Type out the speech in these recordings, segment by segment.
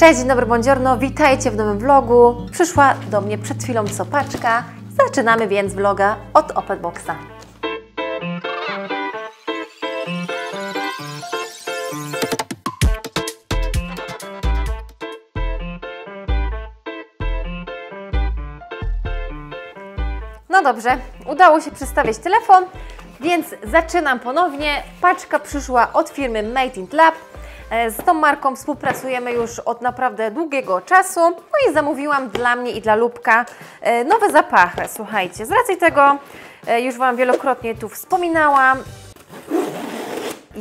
Cześć, dzień dobry, buongiorno, witajcie w nowym vlogu. Przyszła do mnie przed chwilą sopaczka. Zaczynamy więc vloga od open boxa. No dobrze, udało się przestawić telefon, więc zaczynam ponownie. Paczka przyszła od firmy Made in Lab. Z tą marką współpracujemy już od naprawdę długiego czasu. No i zamówiłam dla mnie i dla Lubka nowe zapachy. Słuchajcie, z racji tego już Wam wielokrotnie tu wspominałam.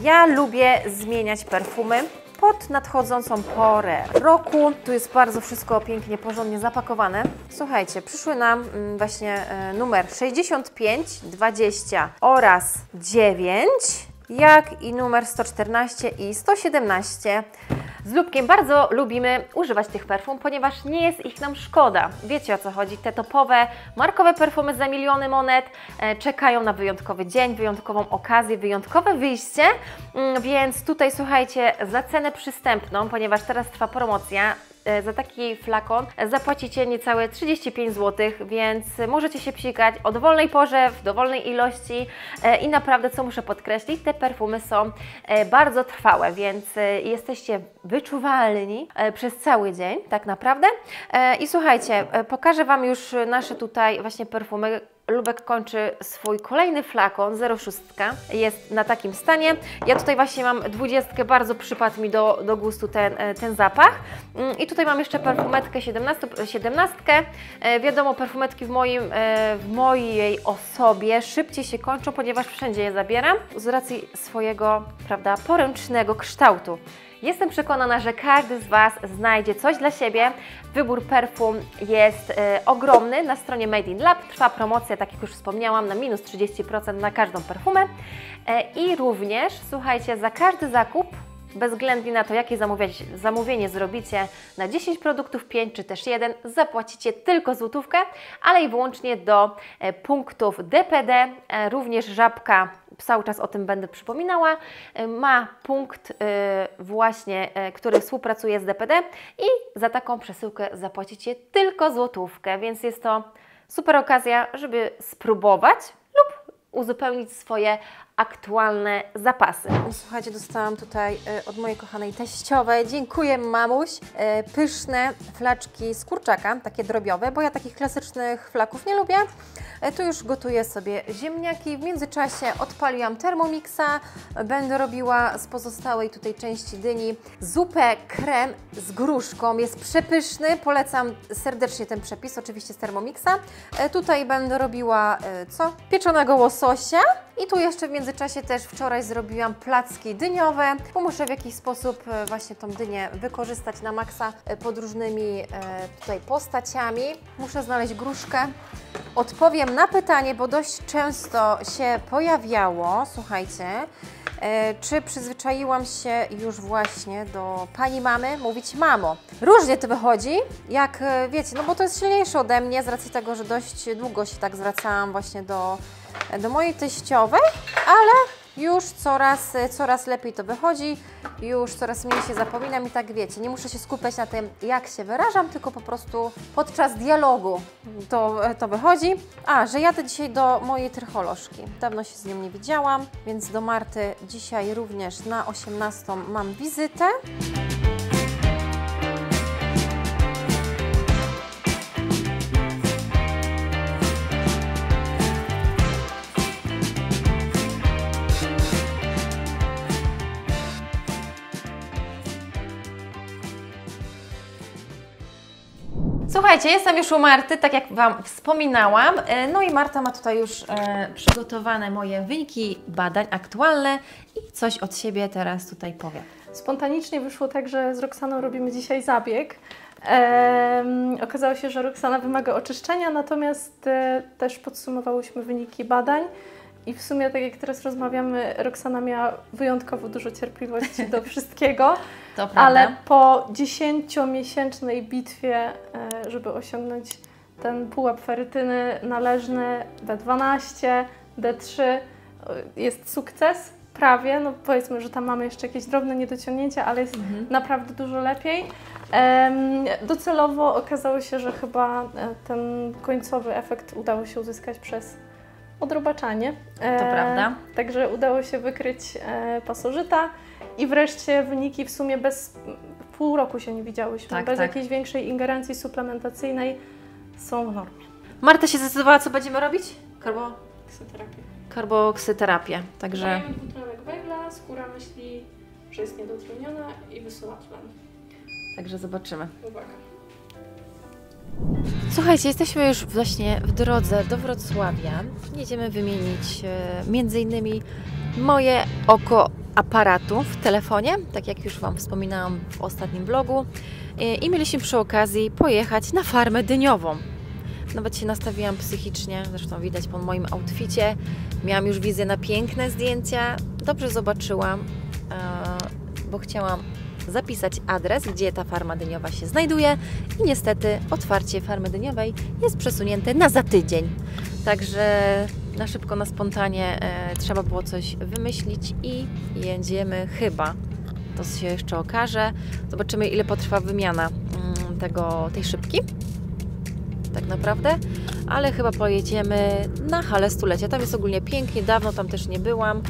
Ja lubię zmieniać perfumy pod nadchodzącą porę roku. Tu jest bardzo wszystko pięknie, porządnie zapakowane. Słuchajcie, przyszły nam właśnie numer 65, 20 oraz 9. Jak i numer 114 i 117. Z Lubkiem bardzo lubimy używać tych perfum, ponieważ nie jest ich nam szkoda. Wiecie, o co chodzi, te topowe, markowe perfumy za miliony monet czekają na wyjątkowy dzień, wyjątkową okazję, wyjątkowe wyjście, więc tutaj słuchajcie, za cenę przystępną, ponieważ teraz trwa promocja, za taki flakon zapłacicie niecałe 35 zł, więc możecie się psikać o dowolnej porze, w dowolnej ilości i naprawdę, co muszę podkreślić, te perfumy są bardzo trwałe, więc jesteście wyczuwalni przez cały dzień tak naprawdę. I słuchajcie, pokażę Wam już nasze tutaj właśnie perfumy. Lubek kończy swój kolejny flakon, 06, jest na takim stanie. Ja tutaj właśnie mam 20, bardzo przypadł mi do gustu ten zapach. I tutaj mam jeszcze perfumetkę 17. Wiadomo, perfumetki w mojej osobie szybciej się kończą, ponieważ wszędzie je zabieram z racji swojego, prawda, poręcznego kształtu. Jestem przekonana, że każdy z Was znajdzie coś dla siebie. Wybór perfum jest ogromny. Na stronie Made in Lab trwa promocja, tak jak już wspomniałam, na minus 30% na każdą perfumę. I również, słuchajcie, za każdy zakup, bez względu na to, jakie zamówienie zrobicie, na 10 produktów, 5 czy też 1, zapłacicie tylko złotówkę, ale i wyłącznie do punktów DPD, również Żabka, cały czas o tym będę przypominała, ma punkt właśnie, który współpracuje z DPD i za taką przesyłkę zapłacicie tylko złotówkę, więc jest to super okazja, żeby spróbować lub uzupełnić swoje aktualne zapasy. Słuchajcie, dostałam tutaj od mojej kochanej teściowej, dziękuję mamuś, pyszne flaczki z kurczaka, takie drobiowe, bo ja takich klasycznych flaków nie lubię. Tu już gotuję sobie ziemniaki, w międzyczasie odpaliłam Thermomixa, będę robiła z pozostałej tutaj części dyni zupę krem z gruszką, jest przepyszny, polecam serdecznie ten przepis, oczywiście z Thermomixa. Tutaj będę robiła, pieczonego łososia i tu jeszcze w międzyczasie też wczoraj zrobiłam placki dyniowe, bo muszę w jakiś sposób właśnie tą dynię wykorzystać na maksa pod różnymi tutaj postaciami. Muszę znaleźć gruszkę. Odpowiem na pytanie, bo dość często się pojawiało, słuchajcie, czy przyzwyczaiłam się już właśnie do pani mamy mówić mamo. Różnie to wychodzi, jak wiecie, no bo to jest silniejsze ode mnie z racji tego, że dość długo się tak zwracałam właśnie do mojej teściowej, ale już coraz lepiej to wychodzi, już coraz mniej się zapominam i tak wiecie, nie muszę się skupiać na tym, jak się wyrażam, tylko po prostu podczas dialogu to wychodzi. Że jadę dzisiaj do mojej trycholożki, dawno się z nią nie widziałam, więc do Marty dzisiaj również na 18 mam wizytę. Słuchajcie, jestem już u Marty, tak jak Wam wspominałam, no i Marta ma tutaj już przygotowane moje wyniki badań aktualne i coś od siebie teraz tutaj powie. Spontanicznie wyszło tak, że z Roksaną robimy dzisiaj zabieg. Okazało się, że Roksana wymaga oczyszczenia, natomiast też podsumowałyśmy wyniki badań. I w sumie, tak jak teraz rozmawiamy, Roksana miała wyjątkowo dużo cierpliwości do wszystkiego, ale po 10-miesięcznej bitwie, żeby osiągnąć ten pułap ferytyny należny D12, D3, jest sukces, prawie, no powiedzmy, że tam mamy jeszcze jakieś drobne niedociągnięcia, ale jest naprawdę dużo lepiej. Docelowo okazało się, że chyba ten końcowy efekt udało się uzyskać przez odrobaczanie. To prawda. Także udało się wykryć pasożyta i wreszcie wyniki w sumie bez pół roku się nie widziałyśmy. Tak, bez jakiejś większej ingerencji suplementacyjnej są w normie. Marta się zdecydowała, co będziemy robić? Karboksoterapię. Karboksoterapię, także... Dajemy dwutlenek węgla, skóra myśli, że jest niedotleniona i wysuwa tlen. Także zobaczymy. Uwaga. Słuchajcie, jesteśmy już właśnie w drodze do Wrocławia. Jedziemy wymienić m.in. moje oko aparatu w telefonie, tak jak już Wam wspominałam w ostatnim vlogu. I mieliśmy przy okazji pojechać na farmę dyniową. Nawet się nastawiłam psychicznie, zresztą widać po moim outficie. Miałam już wizję na piękne zdjęcia. Dobrze zobaczyłam, bo chciałam zapisać adres, gdzie ta farma dyniowa się znajduje i niestety otwarcie farmy dyniowej jest przesunięte na za tydzień. Także na szybko, na spontanie trzeba było coś wymyślić i jedziemy chyba. To się jeszcze okaże. Zobaczymy, ile potrwa wymiana tej szybki. Tak naprawdę, ale chyba pojedziemy na Halę Stulecia. Tam jest ogólnie pięknie, dawno tam też nie byłam.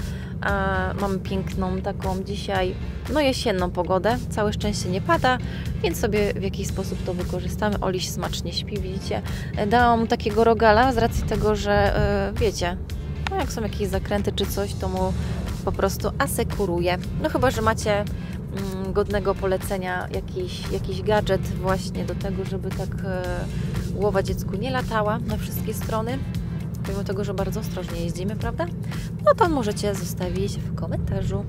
Mamy piękną taką dzisiaj, no jesienną pogodę. Całe szczęście nie pada, więc sobie w jakiś sposób to wykorzystamy. Oliś smacznie śpi, widzicie. Dałam takiego rogala z racji tego, że wiecie, no jak są jakieś zakręty czy coś, to mu po prostu asekuruje. No chyba, że macie godnego polecenia jakiś gadżet właśnie do tego, żeby tak głowa dziecku nie latała na wszystkie strony, pomimo tego, że bardzo ostrożnie jeździmy, prawda? No to możecie zostawić w komentarzu.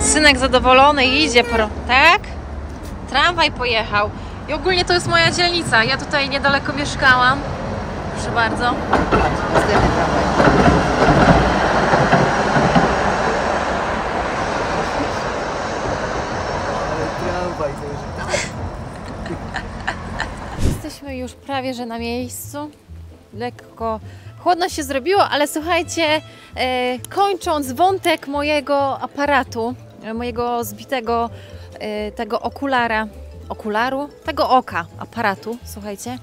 Synek zadowolony idzie, tak? Tramwaj pojechał. I ogólnie to jest moja dzielnica. Ja tutaj niedaleko mieszkałam. Proszę bardzo. Zdejmę tramwaj. Jesteśmy już prawie, że na miejscu. Lekko chłodno się zrobiło, ale słuchajcie, kończąc wątek mojego aparatu, mojego zbitego tego okularu, tego oka aparatu, słuchajcie,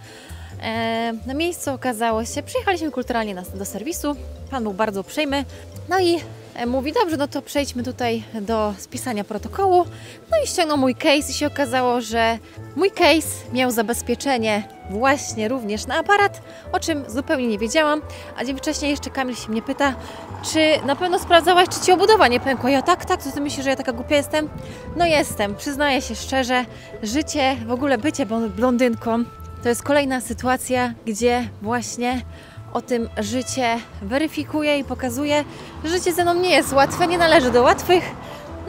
na miejscu okazało się, przyjechaliśmy kulturalnie do serwisu, pan był bardzo uprzejmy, no i mówi, dobrze, no to przejdźmy tutaj do spisania protokołu. No i ściągnął mój case i się okazało, że mój case miał zabezpieczenie właśnie również na aparat, o czym zupełnie nie wiedziałam. A dzień wcześniej jeszcze Kamil się mnie pyta, czy na pewno sprawdzałaś, czy Ci obudowa nie pękła? Ja tak, to Ty myślisz, że ja taka głupia jestem? No jestem, przyznaję się szczerze, życie, w ogóle bycie blondynką to jest kolejna sytuacja, gdzie właśnie o tym życie weryfikuje i pokazuje, że życie ze mną nie jest łatwe, nie należy do łatwych,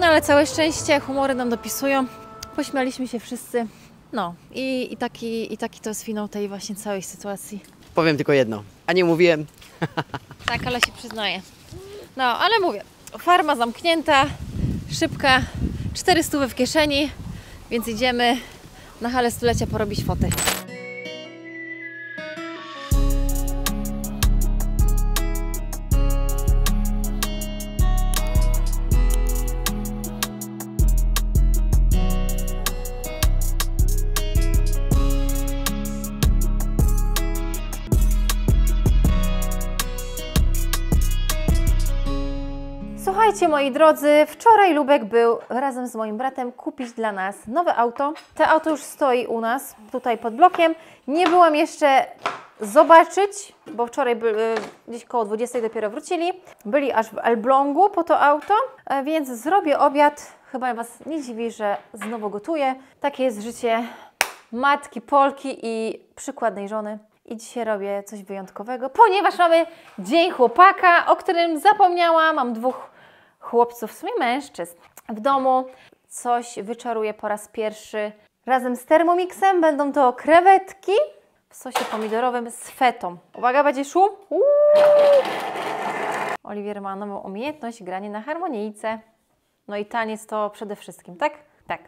no ale całe szczęście humory nam dopisują, pośmialiśmy się wszyscy, no i taki to jest finał tej właśnie całej sytuacji. Powiem tylko jedno, a nie mówiłem. Tak, ale się przyznaję. No, ale mówię, farma zamknięta, szybka, 400 w kieszeni, więc idziemy na Halę Stulecia porobić foty. Słuchajcie moi drodzy, wczoraj Lubek był razem z moim bratem kupić dla nas nowe auto. To auto już stoi u nas, tutaj pod blokiem. Nie byłam jeszcze zobaczyć, bo wczoraj gdzieś koło 20 dopiero wrócili. Byli aż w Elblągu po to auto, więc zrobię obiad. Chyba Was nie dziwi, że znowu gotuję. Takie jest życie matki Polki i przykładnej żony. I dzisiaj robię coś wyjątkowego, ponieważ mamy Dzień Chłopaka, o którym zapomniałam. Mam dwóch chłopców, w sumie mężczyzn w domu. Coś wyczaruję po raz pierwszy razem z Thermomixem. Będą to krewetki w sosie pomidorowym z fetą. Uwaga, będzie szum. Oliwier ma nową umiejętność, granie na harmonijce. No i taniec to przede wszystkim, tak? Tak.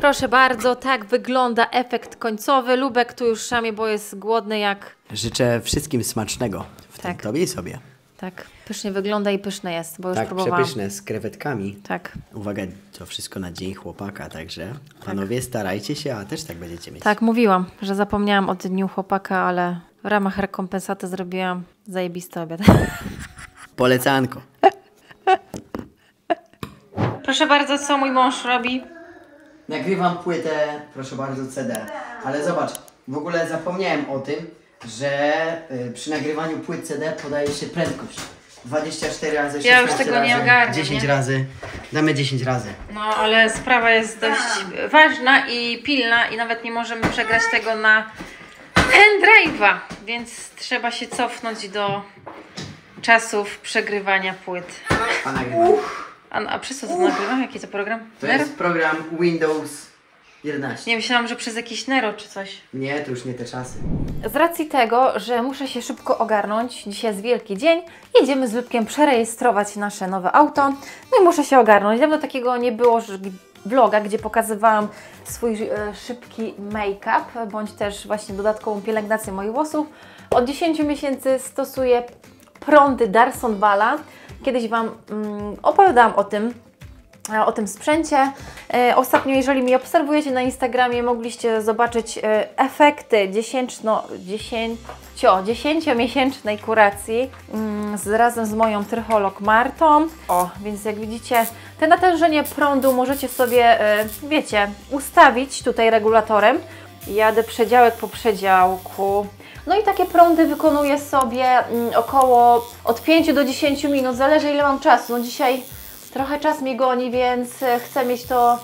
Proszę bardzo, tak wygląda efekt końcowy. Lubek tu już szamie, bo jest głodny jak... Życzę wszystkim smacznego, w tym tobie i sobie. Tak, pysznie wygląda i pyszne jest, bo już próbowałam. Przepyszne, z krewetkami. Tak. Uwaga, to wszystko na dzień chłopaka, także panowie starajcie się, a też tak będziecie mieć. Tak, mówiłam, że zapomniałam o dniu chłopaka, ale w ramach rekompensaty zrobiłam zajebisty obiad. Polecanko. Proszę bardzo, co mój mąż robi? Nagrywam płytę, proszę bardzo, CD. Ale zobacz, w ogóle zapomniałem o tym, że przy nagrywaniu płyt CD podaje się prędkość. 24 razy, 16 razy, ja już tego nie ogarnię, 10 razy. Damy 10 razy. No, ale sprawa jest dość ważna i pilna i nawet nie możemy przegrać tego na pendrive'a, więc trzeba się cofnąć do czasów przegrywania płyt. A przez co to nagrywam? Jaki to program? To Nero? Jest program Windows 11. Nie myślałam, że przez jakiś Nero czy coś. Nie, to już nie te czasy. Z racji tego, że muszę się szybko ogarnąć, dzisiaj jest wielki dzień, jedziemy z Lubkiem przerejestrować nasze nowe auto. No i muszę się ogarnąć. Dawno takiego nie było vloga, gdzie pokazywałam swój szybki make-up, bądź też właśnie dodatkową pielęgnację moich włosów. Od 10 miesięcy stosuję prądy Darsonvala. Kiedyś Wam opowiadałam o tym sprzęcie. Ostatnio, jeżeli mnie obserwujecie na Instagramie, mogliście zobaczyć efekty 10-miesięcznej kuracji razem z moją trycholog Martą. O, więc jak widzicie, te natężenie prądu możecie sobie, wiecie, ustawić tutaj regulatorem. Jadę przedziałek po przedziałku. No i takie prądy wykonuję sobie około od 5 do 10 minut, zależy ile mam czasu. No dzisiaj trochę czas mi goni, więc chcę mieć to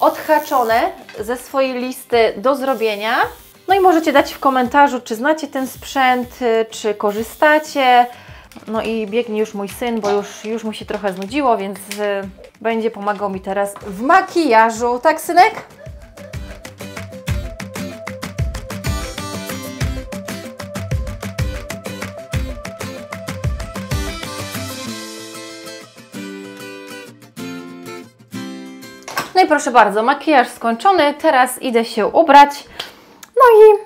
odhaczone ze swojej listy do zrobienia. No i możecie dać w komentarzu, czy znacie ten sprzęt, czy korzystacie. No i biegnie już mój syn, bo już mu się trochę znudziło, więc będzie pomagał mi teraz w makijażu. Tak, synek? No i proszę bardzo, makijaż skończony, teraz idę się ubrać, no i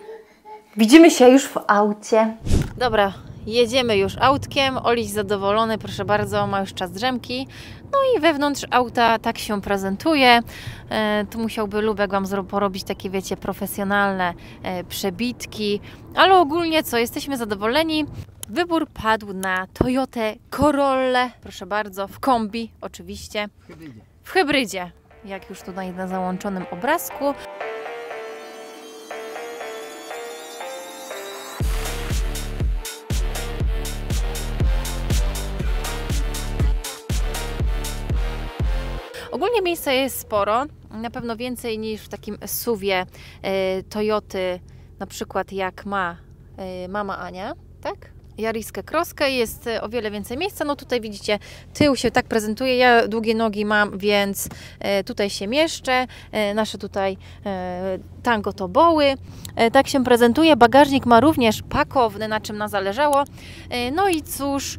widzimy się już w aucie. Dobra, jedziemy już autkiem, Oliś zadowolony, proszę bardzo, ma już czas drzemki. No i wewnątrz auta tak się prezentuje. Tu musiałby Lubek Wam porobić takie, wiecie, profesjonalne przebitki, ale ogólnie co, jesteśmy zadowoleni. Wybór padł na Toyotę Corollę, proszę bardzo, w kombi oczywiście, w hybrydzie. Jak już tutaj na załączonym obrazku. Ogólnie miejsca jest sporo, na pewno więcej niż w takim SUV-ie Toyoty, na przykład jak ma mama Ania, tak? Jariskę Crosskę, jest o wiele więcej miejsca. No tutaj widzicie, tył się tak prezentuje, ja długie nogi mam, więc tutaj się mieszczę, nasze tutaj tango toboły, tak się prezentuje. Bagażnik ma również pakowny, na czym nam zależało. No i cóż,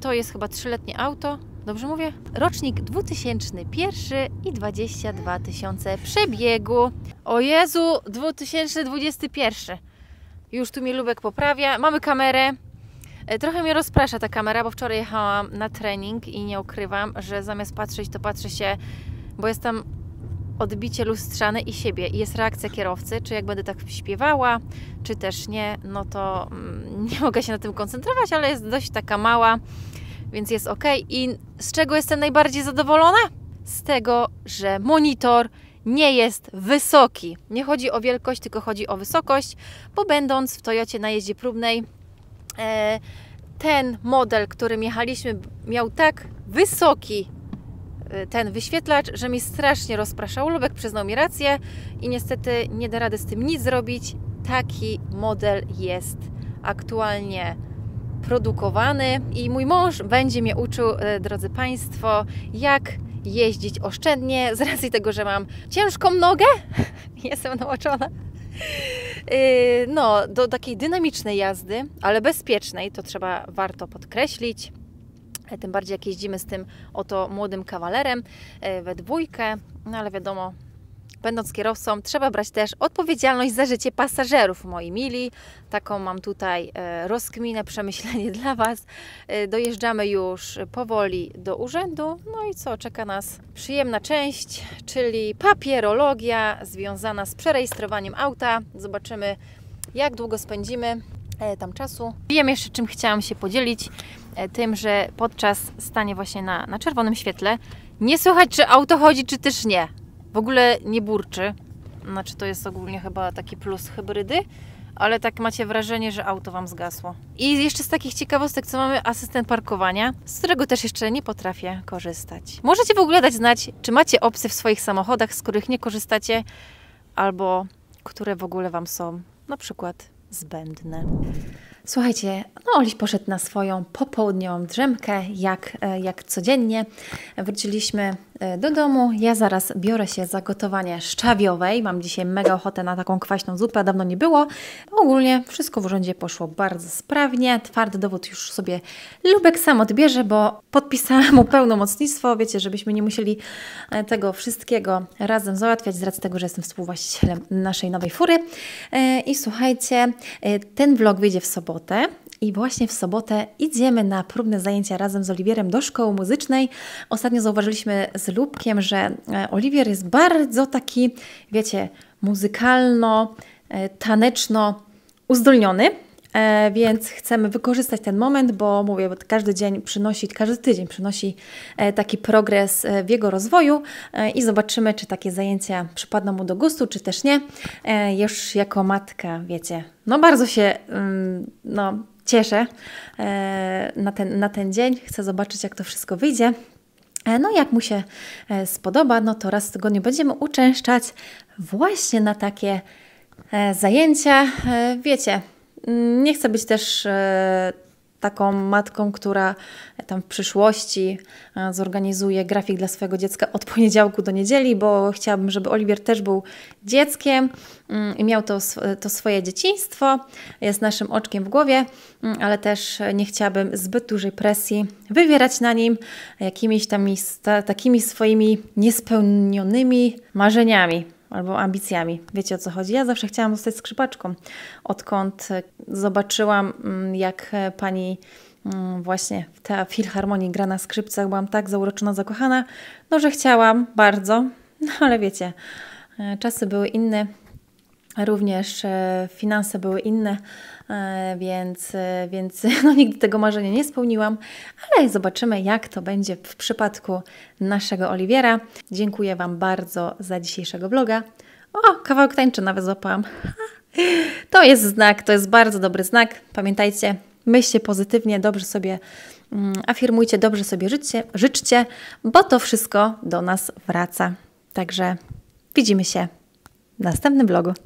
to jest chyba 3-letnie auto, dobrze mówię? Rocznik 2001 i 22 tysiące przebiegu. O Jezu, 2021! Już tu mi Lubek poprawia. Mamy kamerę. Trochę mnie rozprasza ta kamera, bo wczoraj jechałam na trening i nie ukrywam, że zamiast patrzeć, to patrzę się, bo jest tam odbicie lustrzane i siebie. I jest reakcja kierowcy, czy jak będę tak śpiewała, czy też nie, no to nie mogę się na tym koncentrować, ale jest dość taka mała, więc jest ok. I z czego jestem najbardziej zadowolona? Z tego, że monitor nie jest wysoki. Nie chodzi o wielkość, tylko chodzi o wysokość, bo będąc w Toyocie na jeździe próbnej, ten model, którym jechaliśmy, miał tak wysoki ten wyświetlacz, że mi strasznie rozpraszał. Lubek przyznał mi rację i niestety nie da rady z tym nic zrobić. Taki model jest aktualnie produkowany i mój mąż będzie mnie uczył, drodzy Państwo, jak jeździć oszczędnie, z racji tego, że mam ciężką nogę, jestem nauczona. No, do takiej dynamicznej jazdy, ale bezpiecznej, to trzeba, warto podkreślić. Tym bardziej jak jeździmy z tym oto młodym kawalerem we dwójkę, no ale wiadomo, będąc kierowcą trzeba brać też odpowiedzialność za życie pasażerów, moi mili. Taką mam tutaj rozkminę, przemyślenie dla Was. Dojeżdżamy już powoli do urzędu. No i co? Czeka nas przyjemna część, czyli papierologia związana z przerejestrowaniem auta. Zobaczymy, jak długo spędzimy tam czasu. Wiem jeszcze, czym chciałam się podzielić. Tym, że podczas stania właśnie na czerwonym świetle nie słychać, czy auto chodzi, czy też nie. W ogóle nie burczy. Znaczy, to jest ogólnie chyba taki plus hybrydy, ale tak macie wrażenie, że auto Wam zgasło. I jeszcze z takich ciekawostek, co mamy asystent parkowania, z którego też jeszcze nie potrafię korzystać. Możecie w ogóle dać znać, czy macie opcje w swoich samochodach, z których nie korzystacie, albo które w ogóle Wam są na przykład zbędne. Słuchajcie, no Oliś poszedł na swoją popołudniową drzemkę, jak codziennie. Wróciliśmy do domu. Ja zaraz biorę się za gotowanie szczawiowej. Mam dzisiaj mega ochotę na taką kwaśną zupę, dawno nie było. Ogólnie wszystko w urzędzie poszło bardzo sprawnie. Twardy dowód już sobie Lubek sam odbierze, bo podpisałam mu pełnomocnictwo. Wiecie, żebyśmy nie musieli tego wszystkiego razem załatwiać, z racji tego, że jestem współwłaścicielem naszej nowej fury. I słuchajcie, ten vlog wyjdzie w sobotę. I właśnie w sobotę idziemy na próbne zajęcia razem z Oliwierem do szkoły muzycznej. Ostatnio zauważyliśmy z Lubkiem, że Oliwier jest bardzo taki, wiecie, muzykalno, taneczno uzdolniony. Więc chcemy wykorzystać ten moment, bo mówię, bo każdy tydzień przynosi taki progres w jego rozwoju i zobaczymy, czy takie zajęcia przypadną mu do gustu, czy też nie. Już jako matka, wiecie, no bardzo się cieszę na ten dzień. Chcę zobaczyć, jak to wszystko wyjdzie. No jak mu się spodoba, no to raz w tygodniu będziemy uczęszczać właśnie na takie zajęcia. Wiecie, nie chcę być też taką matką, która tam w przyszłości zorganizuje grafik dla swojego dziecka od poniedziałku do niedzieli, bo chciałabym, żeby Oliwier też był dzieckiem i miał to swoje dzieciństwo, jest naszym oczkiem w głowie, ale też nie chciałabym zbyt dużej presji wywierać na nim jakimiś tam takimi swoimi niespełnionymi marzeniami albo ambicjami. Wiecie, o co chodzi? Ja zawsze chciałam zostać skrzypaczką. Odkąd zobaczyłam, jak pani właśnie w tej filharmonii gra na skrzypcach, byłam tak zauroczona, zakochana, no że chciałam bardzo, no ale wiecie, czasy były inne, również finanse były inne, więc no, nigdy tego marzenia nie spełniłam, ale zobaczymy, jak to będzie w przypadku naszego Oliwiera. Dziękuję Wam bardzo za dzisiejszego vloga. O, kawałek tańczy nawet złapałam. To jest znak, to jest bardzo dobry znak. Pamiętajcie, myślcie pozytywnie, dobrze sobie afirmujcie, dobrze sobie życzcie, bo to wszystko do nas wraca. Także widzimy się w następnym vlogu.